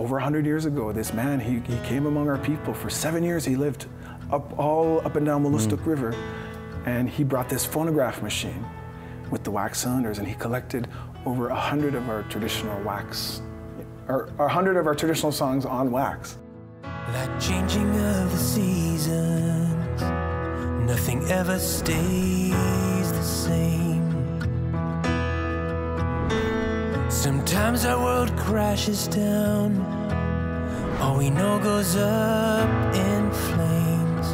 over 100 years ago, this man, he came among our people. For 7 years he lived all up and down Wolastoq River, and he brought this phonograph machine with the wax cylinders, and he collected over 100 of our traditional wax, or 100 of our traditional songs on wax. Like changing of the seasons, nothing ever stays the same. Sometimes our world crashes down, all we know goes up in flames.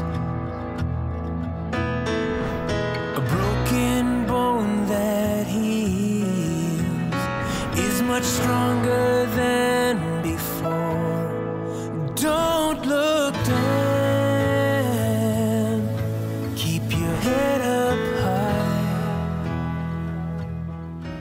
A broken bone that heals is much stronger than before. Don't look down, keep your head up high.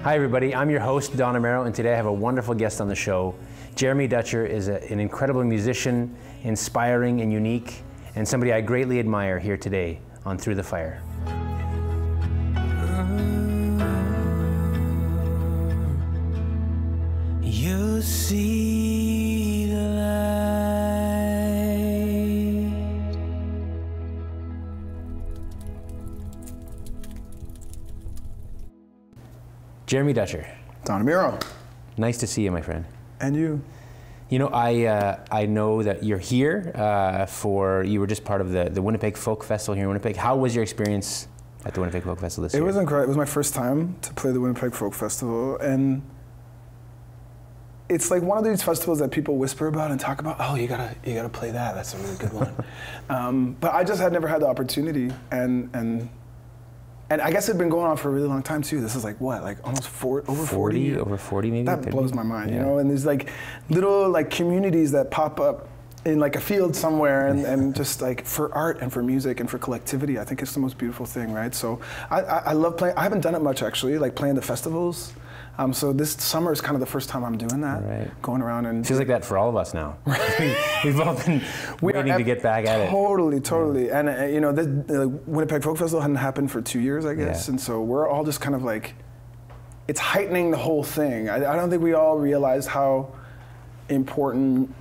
Hi everybody, I'm your host Don Amero, and today I have a wonderful guest on the show. Jeremy Dutcher is an incredible musician, inspiring and unique, and somebody I greatly admire here today on Through the Fire. You see the light. Jeremy Dutcher. Don Amero. Nice to see you, my friend. And you? You know, I know that you're here for, you were just part of the Winnipeg Folk Festival here in Winnipeg. How was your experience at the Winnipeg Folk Festival this year? It was incredible. It was my first time to play the Winnipeg Folk Festival, and it's like one of these festivals that people whisper about and talk about. Oh, you gotta play that. That's a really good one. But I just had never had the opportunity, and I guess it'd been going on for a really long time too. This is like what, like almost over 40? Over 40 maybe? That 30? Blows my mind, yeah. You know? And there's like little like communities that pop up in like a field somewhere, and just like for art and for music and for collectivity. I think it's the most beautiful thing, right? So I love playing. I haven't done it much actually, like playing the festivals. So this summer is kind of the first time I'm doing that, right. Going around and... Feels like that for all of us now. We've all been waiting to get back at it. Totally. Yeah. And you know, the Winnipeg Folk Festival hadn't happened for 2 years, I guess, yeah. And so we're all just kind of like, it's heightening the whole thing. I don't think we all realized how important,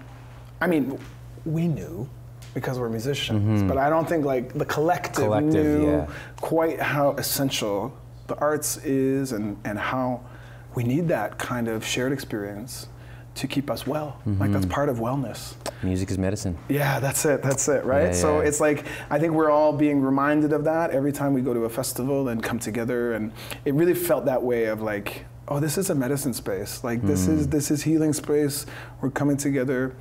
I mean, we knew, because we're musicians, but I don't think like the collective knew quite how essential the arts is, and how we need that kind of shared experience to keep us well. Like that's part of wellness. Music is medicine. Yeah, that's it, right? Yeah, so it's like, I think we're all being reminded of that every time we go to a festival and come together, and it really felt that way of like, oh, this is a medicine space. Like this is healing space. We're coming together.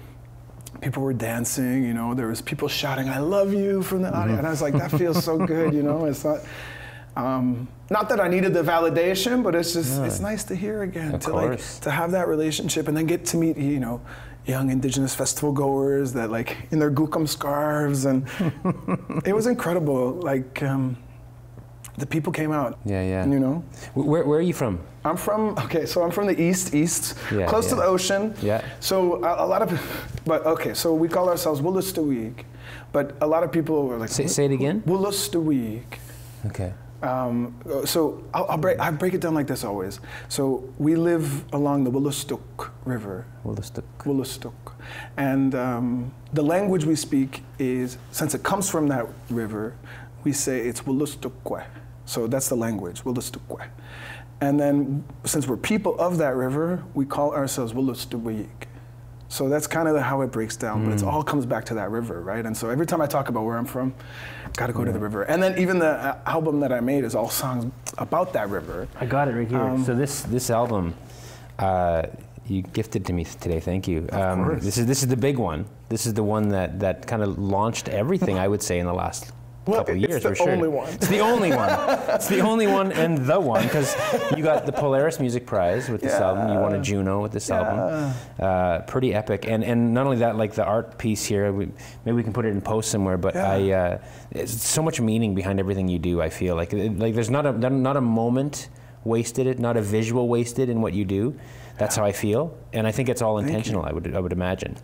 People were dancing, you know, there was people shouting, I love you from the audience. And I was like, that feels so good, you know? It's not that I needed the validation, but it's just, it's nice to hear again, to have that relationship, and then get to meet, you know, young Indigenous festival goers that like in their gukum scarves, and it was incredible. Like the people came out. Yeah. You know. Where are you from? I'm from the east, close to the ocean. Yeah. So so we call ourselves Wolastoqiyik, but a lot of people were like, say it again. Wolastoqiyik. Okay. So I'll break it down like this always. So we live along the Wolastoq River. Wolastoq. And the language we speak is, since it comes from that river, we say it's Wolastoqwe. So that's the language, Wolastoqwe. And then since we're people of that river, we call ourselves Wolastoqiyik. So that's kind of how it breaks down, but it all comes back to that river, right? And so every time I talk about where I'm from, gotta go to the river. And then even the album that I made is all songs about that river. I got it right here. So this album, you gifted to me today, thank you. Of course. This is the big one. This is the one that kind of launched everything, I would say, in the last couple years, for sure. It's the only one and the one, because you got the Polaris Music Prize with this album. You won a Juno with this album. Pretty epic. And not only that, like the art piece here, maybe we can put it in post somewhere, but it's so much meaning behind everything you do, I feel. Like there's not a moment wasted, not a visual wasted in what you do. That's how I feel, and I think it's all intentional. I would imagine.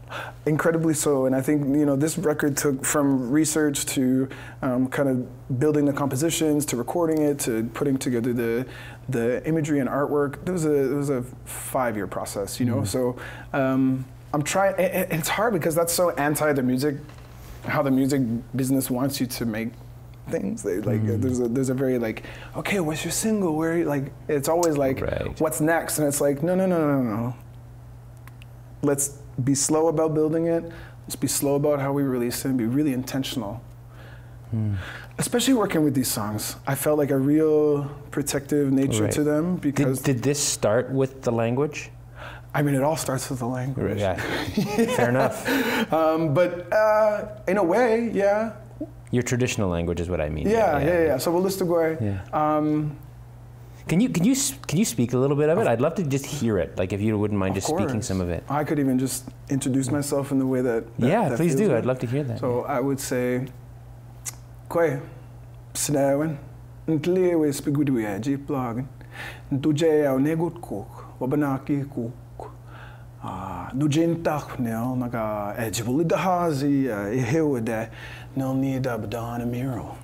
Incredibly so, and I think you know this record took from research to kind of building the compositions, to recording it, to putting together the imagery and artwork. It was a 5-year process, you know. So I'm trying, it's hard because that's so anti the music, how the music business wants you to make things. They, like, there's a very like, okay, what's your single? Where are you? Like, it's always like, right. What's next? And it's like, no. Let's be slow about building it. Let's be slow about how we release it and be really intentional. Mm. Especially working with these songs. I felt like a real protective nature to them because... Did this start with the language? I mean, it all starts with the language. Yeah. Yeah. Fair enough. But in a way, yeah. Your traditional language is what I mean. Yeah. So Wolastoqiyik. Yeah. Can you speak a little bit of it? I'd love to just hear it. Like, if you wouldn't mind just speaking some of it. I could even just introduce myself in the way that yeah, that please do. I'd love to hear that. So I would say, Kwe, Snawen, Ntlewe Spigudwea, Jeep Blogging, Ntujay Negut Cook, Wabanaki Cook, Dujin Taknel, Naga, Edgebulidahazi, Ehewede, Nel Nidab Don Amero,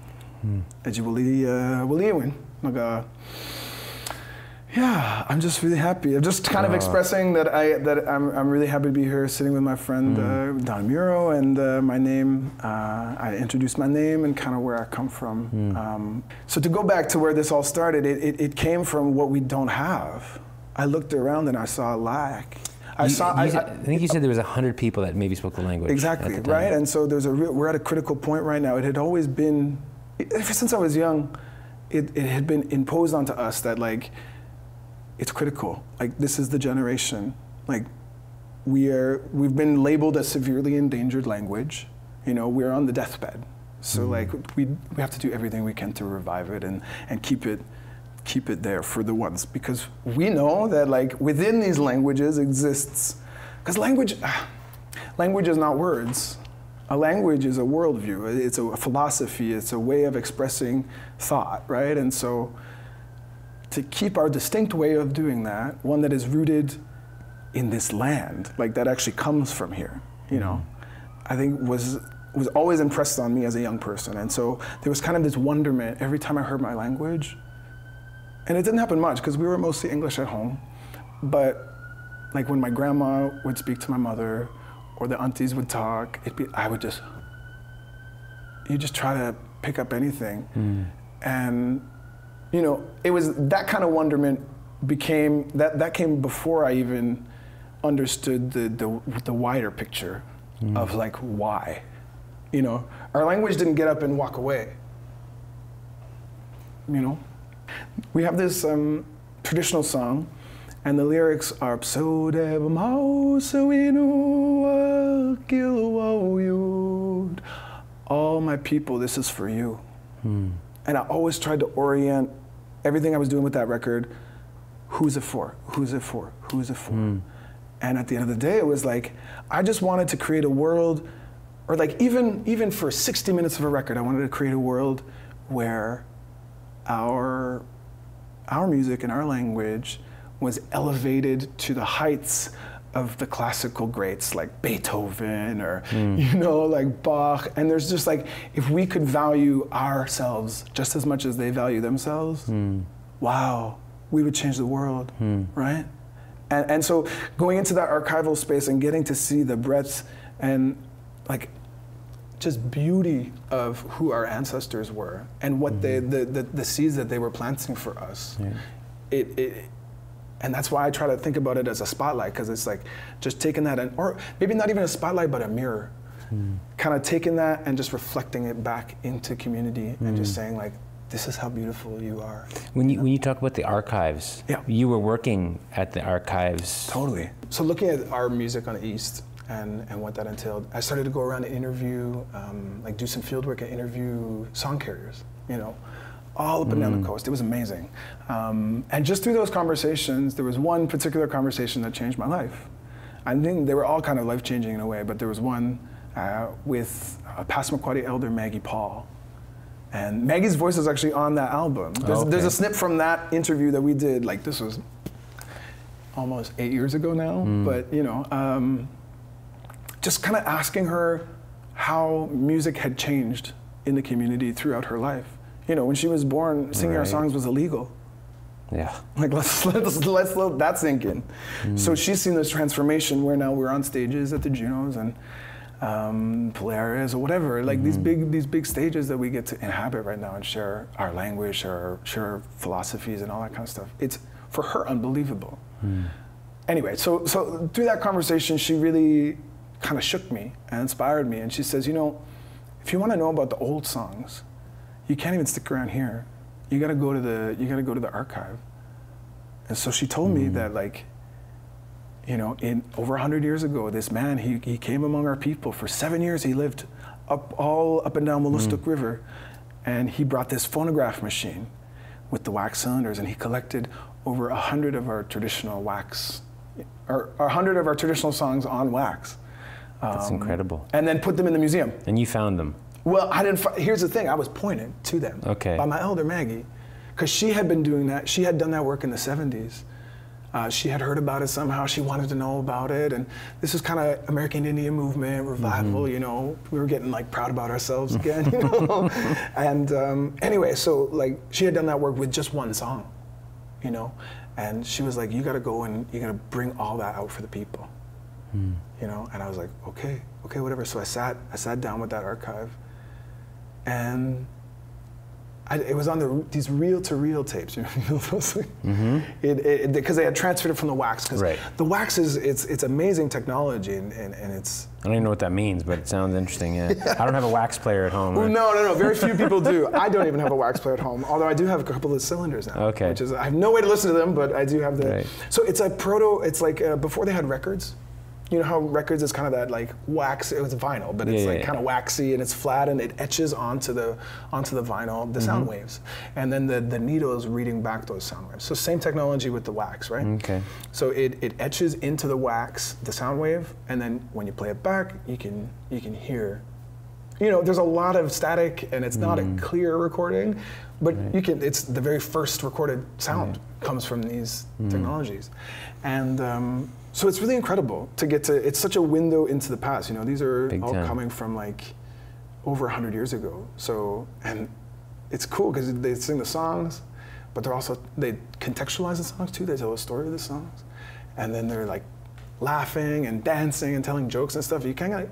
Edgebuli Williwin, Naga. Yeah, I'm just really happy. I'm just kind of expressing that I'm really happy to be here sitting with my friend Don Amero and my name. I introduced my name and kind of where I come from. So to go back to where this all started, it came from what we don't have. I looked around and I saw a lack. I think you said there was 100 people that maybe spoke the language. Exactly, right? And so there's we're at a critical point right now. It had always been, ever since I was young, it had been imposed onto us that, like, it's critical. Like, this is the generation. Like, we've been labeled as severely endangered language. You know, we're on the deathbed. So like, we have to do everything we can to revive it and keep it there for the ones, because we know that, like, within these languages exists, because language is not words. A language is a worldview. It's a philosophy. It's a way of expressing thought, right? And so, to keep our distinct way of doing that, one that is rooted in this land, like that actually comes from here, you know, I think was always impressed on me as a young person. And so there was kind of this wonderment every time I heard my language. And it didn't happen much because we were mostly English at home. But like when my grandma would speak to my mother or the aunties would talk, you just try to pick up anything. And you know, it was that kind of wonderment that came before I even understood the wider picture of, like, why. You know, our language didn't get up and walk away. You know, we have this traditional song, and the lyrics are Pso de ma soinuwa kilwa uud. All my people, this is for you. And I always tried to orient everything I was doing with that record, who's it for? Who's it for? Who's it for? And at the end of the day, it was like, I just wanted to create a world, or like even for 60 minutes of a record, I wanted to create a world where our music and our language was elevated to the heights of the classical greats like Beethoven or, you know, like Bach. And there's just like, if we could value ourselves just as much as they value themselves, wow, we would change the world, right? And so going into that archival space and getting to see the breadth and like just beauty of who our ancestors were and what the seeds that they were planting for us, and that's why I try to think about it as a spotlight, because it's like just taking that, and or maybe not even a spotlight, but a mirror. Kind of taking that and just reflecting it back into community and just saying, like, this is how beautiful you are. When you talk about the archives, you were working at the archives. Totally. So looking at our music on the East and what that entailed, I started to go around and interview, like do some field work and interview song carriers, you know, all up and down the coast. It was amazing. And just through those conversations, there was one particular conversation that changed my life. I think they were all kind of life-changing in a way, but there was one with Passamaquoddy elder Maggie Paul. And Maggie's voice is actually on that album. There's a snip from that interview that we did, like this was almost 8 years ago now, but you know, just kind of asking her how music had changed in the community throughout her life. You know, when she was born, singing our songs was illegal. Yeah. Like, let's let that sink in. Mm. So she's seen this transformation where now we're on stages at the Junos and Polaris or whatever, like these big stages that we get to inhabit right now and share our language, share philosophies and all that kind of stuff. It's, for her, unbelievable. Mm. Anyway, so through that conversation, she really kind of shook me and inspired me. And she says, you know, if you want to know about the old songs, you can't even stick around here. You gotta go to the archive. And so she told me that, like, you know, in over 100 years ago, this man, he came among our people for 7 years. He lived up and down Wolastoq River, and he brought this phonograph machine with the wax cylinders, and he collected over 100 of our traditional wax, or 100 of our traditional songs on wax. That's incredible. And then put them in the museum. And you found them. Well, I didn't. Here's the thing. I was pointed to them by my elder Maggie, because she had been doing that. She had done that work in the '70s. She had heard about it somehow. She wanted to know about it, and this was kind of American Indian movement revival. You know, we were getting like proud about ourselves again. You know, and anyway, so like she had done that work with just one song, you know, and she was like, "You got to go and you got to bring all that out for the people," you know. And I was like, "Okay, whatever." So I sat down with that archive. And it was on these reel-to-reel tapes, you know, because they had transferred it from the wax. Because the wax is it's amazing technology, and it's. I don't even know what that means, but it sounds interesting. Yeah. I don't have a wax player at home. Well, no, very few people do. I don't even have a wax player at home, although I do have a couple of cylinders now. Okay. Which is, I have no way to listen to them, but I do have the. Right. So it's a proto. It's like before they had records. You know how records is kind of that like wax, it was vinyl, but it's kind of waxy and it's flat and it etches onto the vinyl, the sound waves. And then the needle is reading back those sound waves. So same technology with the wax, right? Okay. So it etches into the wax, the sound wave, and then when you play it back, you can hear. You know, there's a lot of static and it's not a clear recording, but it's the very first recorded sound comes from these technologies. And so it's really incredible to get to, it's such a window into the past, you know, these are all coming from like over 100 years ago. So, and it's cool because they sing the songs, but they're also, they contextualize the songs too, they tell a story of the songs. And then they're like laughing and dancing and telling jokes and stuff. You kind of like,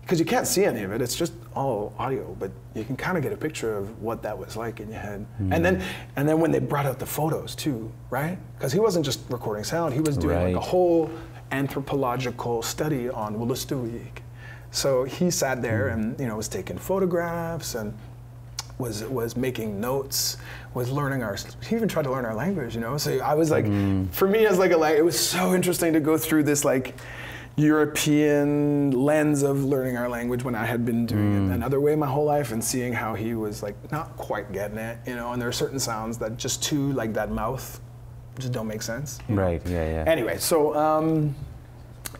because you can't see any of it, it's just all audio, but you can kind of get a picture of what that was like in your head. And then when they brought out the photos too, right? Because he wasn't just recording sound, he was doing like a whole anthropological study on Wolastoqiyik. So he sat there and, you know, was taking photographs and was making notes, was learning he even tried to learn our language, you know? So I was like, for me as like it was so interesting to go through this like, European lens of learning our language when I had been doing it another way my whole life and seeing how he was like not quite getting it, you know, and there are certain sounds that just like that mouth just don't make sense. Right, yeah. Anyway, so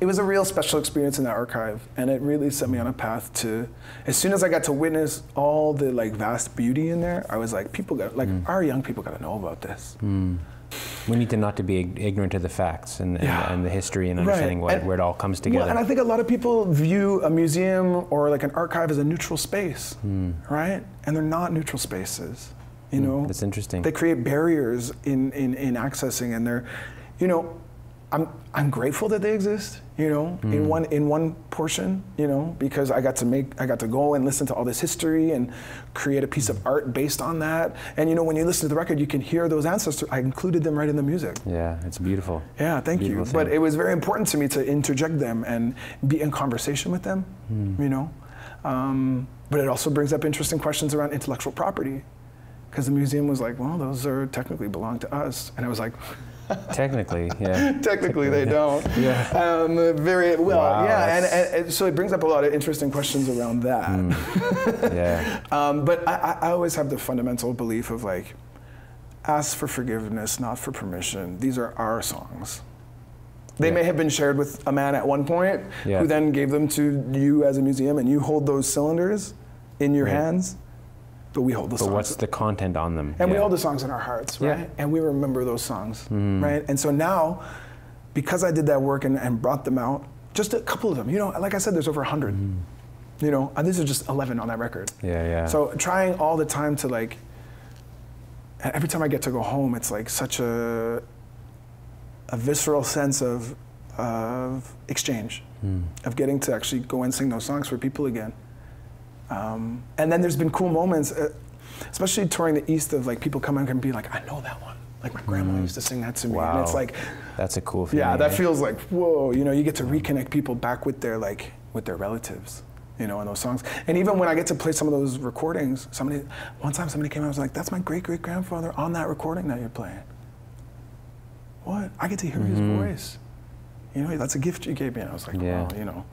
it was a real special experience in the archive and it really set me on a path to, as soon as I got to witness all the like vast beauty in there, I was like, people got, like our young people got to know about this. We need to not to be ignorant of the facts and the history and understanding where it all comes together. Well, and I think a lot of people view a museum or like an archive as a neutral space, right? And they're not neutral spaces, you know? That's interesting. They create barriers in accessing and they're, you know, I'm grateful that they exist, you know, in one portion, you know, because I got to go and listen to all this history and create a piece of art based on that. And you know, when you listen to the record, you can hear those ancestors. I included them right in the music. Yeah, it's beautiful. Yeah, thank you. But it was very important to me to interject them and be in conversation with them, you know. But it also brings up interesting questions around intellectual property, because the museum was like, well, those are technically belong to us, and I was like. Technically, yeah. Technically, they don't. Yeah. Very well, wow, yeah. And so it brings up a lot of interesting questions around that. Yeah. But I always have the fundamental belief of like, ask for forgiveness, not for permission. These are our songs. They may have been shared with a man at one point, who then gave them to you as a museum, and you hold those cylinders in your hands. But we hold the songs. But what's the content on them? And we hold the songs in our hearts, right? Yeah. And we remember those songs, right? And so now, because I did that work and brought them out, just a couple of them, you know, like I said, there's over 100, you know, and these are just 11 on that record. Yeah, yeah. So trying all the time to like, every time I get to go home, it's like such a visceral sense of exchange, of getting to actually go and sing those songs for people again. And then there's been cool moments, especially touring the East, of like people coming and be like, I know that one. Like my grandma used to sing that to me. Wow. And it's like, that's a cool feeling. Yeah, that feels like, whoa, you know, you get to reconnect people back with their, like, with their relatives, you know, in those songs. And even when I get to play some of those recordings, one time somebody came out and was like, that's my great-great-grandfather on that recording that you're playing. What? I get to hear his voice. You know, that's a gift you gave me. And I was like, wow, you know.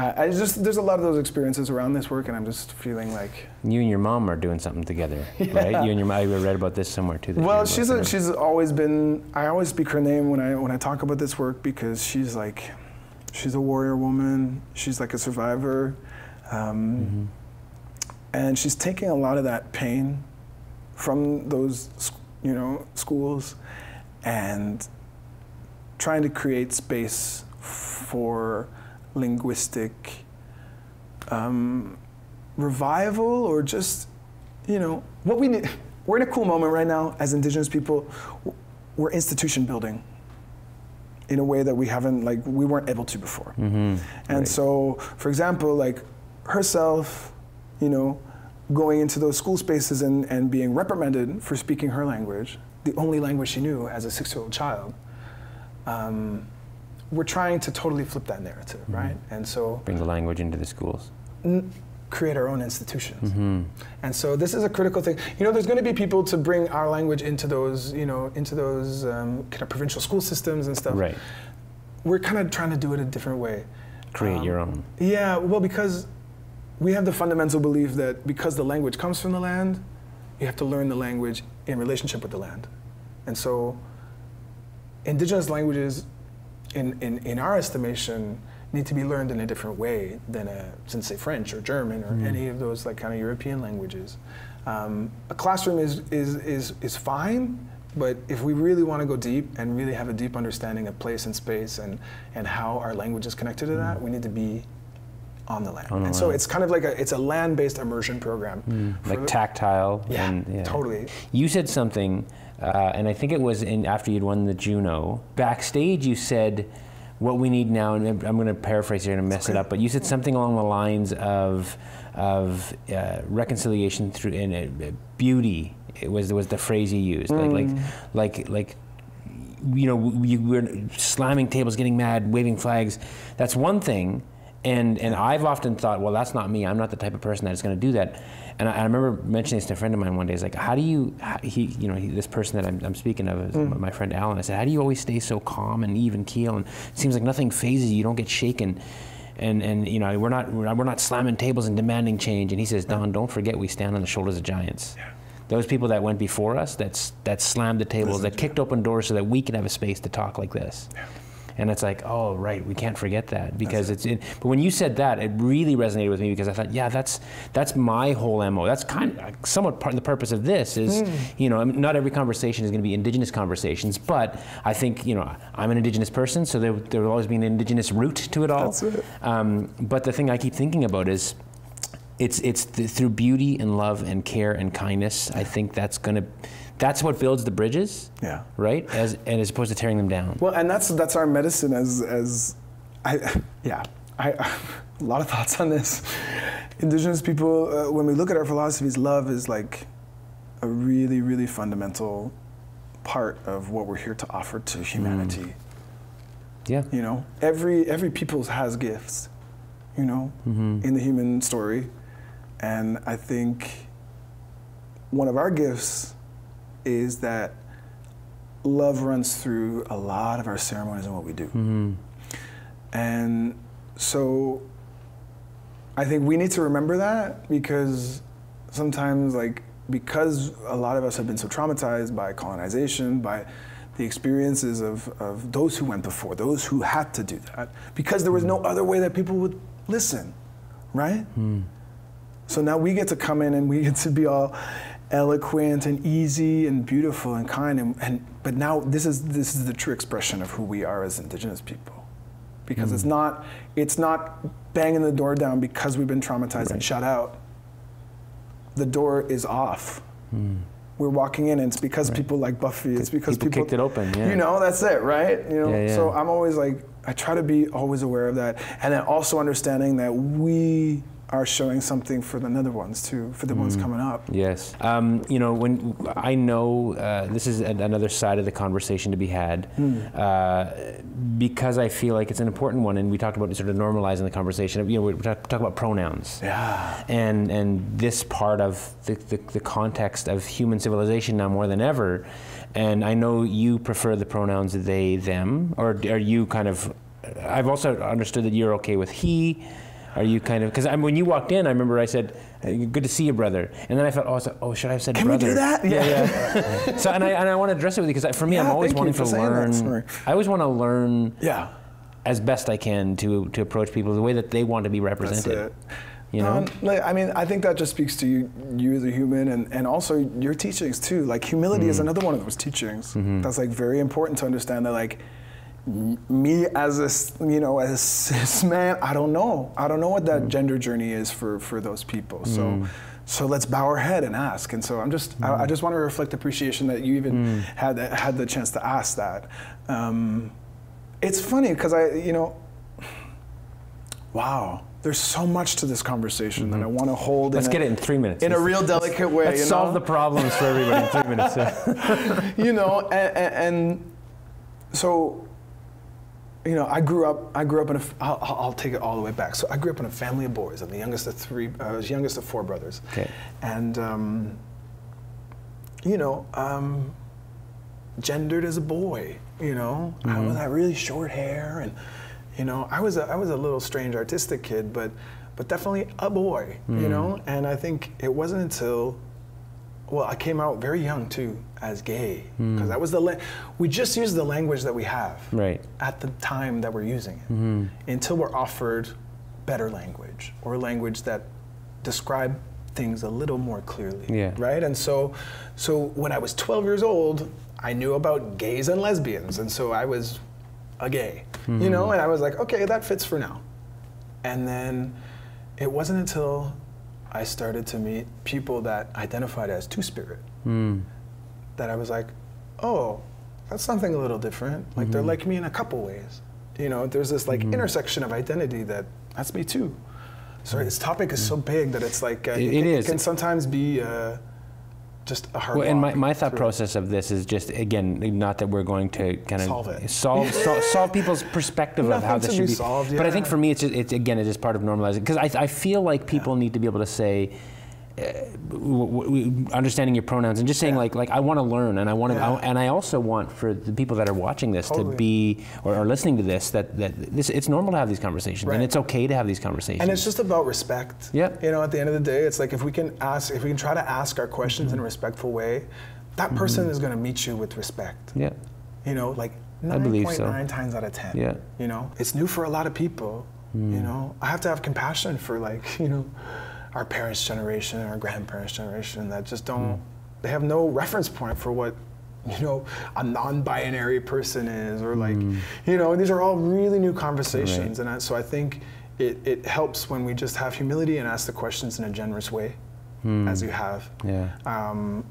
I just, there's a lot of those experiences around this work, and I'm just feeling like... You and your mom are doing something together, right? You and your mom, I read about this somewhere too. Well, she's always been, I always speak her name when I talk about this work, because she's like, she's a warrior woman, she's like a survivor, and she's taking a lot of that pain from those, you know, schools, and trying to create space for linguistic revival, or just, you know, what we need. We're in a cool moment right now as Indigenous people. We're institution building in a way that we haven't, like, we weren't able to before. And so, for example, like herself, you know, going into those school spaces and being reprimanded for speaking her language, the only language she knew as a 6-year-old child. We're trying to totally flip that narrative, right? And so... Bring the language into the schools. Create our own institutions. And so this is a critical thing. You know, there's going to be people to bring our language into those, you know, into those kind of provincial school systems and stuff. Right. We're kind of trying to do it a different way. Create your own. Yeah, well, because we have the fundamental belief that because the language comes from the land, you have to learn the language in relationship with the land. And so Indigenous languages, in our estimation, need to be learned in a different way than, say, French or German or any of those, like, kind of European languages. A classroom is fine, but if we really want to go deep and really have a deep understanding of place and space and how our language is connected to that, we need to be on the land. And so it's kind of like it's a land-based immersion program. Like tactile. Yeah, totally. You said something, and I think it was after you'd won the Juno. Backstage you said, what we need now, and I'm gonna paraphrase here and mess it up, but you said something along the lines of reconciliation through beauty. It was the phrase you used. Like you know, you were slamming tables, getting mad, waving flags. That's one thing. And I've often thought, well, that's not me. I'm not the type of person that's going to do that. And I remember mentioning this to a friend of mine one day. He's like, how do you, this person that I'm speaking of, is my friend Alan. I said, how do you always stay so calm and even keel? And it seems like nothing phases you. You don't get shaken. And you know, we're not slamming tables and demanding change. And he says, Don, don't forget we stand on the shoulders of giants. Yeah. Those people that went before us, that slammed the tables, that kicked open doors so that we could have a space to talk like this. Yeah. And it's like, oh, right, we can't forget that, because but when you said that, it really resonated with me, because I thought, yeah, that's my whole MO. That's kind of somewhat part of the purpose of this is, you know, I mean, not every conversation is going to be Indigenous conversations, but I think, you know, I'm an Indigenous person, so there will always be an Indigenous root to it all. That's it. But the thing I keep thinking about is, it's through beauty and love and care and kindness. I think that's what builds the bridges, right? As opposed to tearing them down. Well, and that's our medicine a lot of thoughts on this. Indigenous people, when we look at our philosophies, love is like a really, really fundamental part of what we're here to offer to humanity. Yeah. You know, every people has gifts, you know, in the human story. And I think one of our gifts is that love runs through a lot of our ceremonies and what we do. And so I think we need to remember that, because sometimes, like, because a lot of us have been so traumatized by colonization, by the experiences of those who went before, those who had to do that, because there was no other way that people would listen, right? So now we get to come in and we get to be all eloquent and easy and beautiful and kind, but now this is the true expression of who we are as Indigenous people, because it's not banging the door down because we've been traumatized and shut out. The door is off, we're walking in, and it's because people like Buffy. It's because people kicked it open. Yeah. You know, that's it, right? You know, so I'm always like, I try to be always aware of that, and then also understanding that we are showing something for the other ones too, for the ones coming up. Yes, you know, when I know this is another side of the conversation to be had, because I feel like it's an important one, and we talked about sort of normalizing the conversation. You know, we talk about pronouns, and this part of the context of human civilization now more than ever. And I know you prefer the pronouns they, them, or are you kind of? I've also understood that you're okay with he. Are you kind of, because when you walked in, I remember I said, good to see you, brother. And then I thought, oh, should I have said brother? Can we do that? Yeah. So, and I want to address it with you, because for me, I'm always wanting to learn. I always want to learn as best I can to approach people the way that they want to be represented. That's it. You know? I mean, I think that just speaks to you as a human, and also your teachings too. Like, humility is another one of those teachings. That's like very important to understand that, like, me as a, you know, as a cis man, I don't know what that gender journey is for those people. So let's bow our head and ask. And so I'm just, I just want to reflect appreciation that you even had the chance to ask that. It's funny because you know, wow. There's so much to this conversation that I want to hold. Let's get it in 3 minutes. In a real delicate way. Let's solve the problems for everybody in 3 minutes. You know, and so, you know, I grew up in a, I'll take it all the way back. So I grew up in a family of boys. I'm the youngest of three, I was youngest of four brothers. Okay. And, you know, gendered as a boy, you know? I had really short hair, and, you know, I was a little strange artistic kid, but definitely a boy, you know? And I think it wasn't until, well, I came out very young too as gay, because that was we just used the language that we have at the time that we're using it, until we're offered better language, or language that describe things a little more clearly, right? And so when I was 12 years old, I knew about gays and lesbians, and so I was a gay, you know? And I was like, okay, that fits for now. And then it wasn't until I started to meet people that identified as two-spirit, that I was like, oh, that's something a little different. Like, they're like me in a couple ways. You know, there's this like intersection of identity that's me too. So this topic is so big that it's like, it can sometimes be just a hard walk. Well, and my thought process of this is just, again, not that we're going to kind of solve people's perspective of how this should be solved. But I think for me, it's again, it is part of normalizing. Because I feel like people need to be able to say, understanding your pronouns, and just saying like I want to learn, and I want to, and I also want for the people that are watching this to be or listening to this that it's normal to have these conversations, and it's okay to have these conversations. And it's just about respect. Yeah. You know, at the end of the day, it's like if we can try to ask our questions in a respectful way, that person is going to meet you with respect. Yeah. You know, like 9.9 times out of 10. Yeah. You know, it's new for a lot of people. You know, I have to have compassion for, like, you know, our parents' generation, our grandparents' generation, that just don't, they have no reference point for what, you know, a non-binary person is, or like, you know, these are all really new conversations. And so I think it helps when we just have humility and ask the questions in a generous way, as you have. Yeah.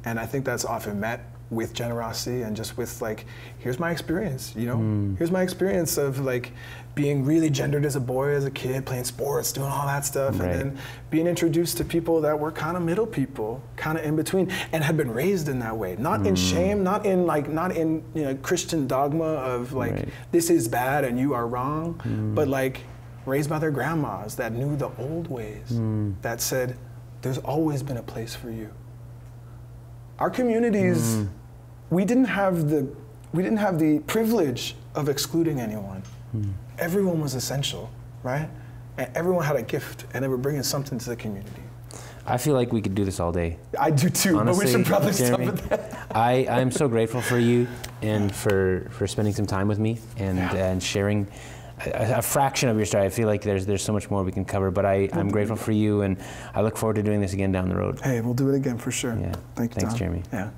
And I think that's often met with generosity, and just with like, here's my experience, you know? Here's my experience of like being really gendered as a boy, as a kid, playing sports, doing all that stuff, and then being introduced to people that were kind of middle people, kind of in between, and had been raised in that way. Not in shame, not in you know, Christian dogma of like, this is bad and you are wrong, but like raised by their grandmas that knew the old ways, that said, there's always been a place for you. Our communities, we didn't have the privilege of excluding anyone. Everyone was essential, right? And everyone had a gift, and they were bringing something to the community. I feel like we could do this all day. I do too, honestly, but we should probably stop with that. I'm so grateful for you, and for spending some time with me, and sharing a fraction of your story. I feel like there's so much more we can cover, but I'm grateful for you, and I look forward to doing this again down the road. Hey, we'll do it again for sure. Yeah. Thanks, Jeremy. Yeah.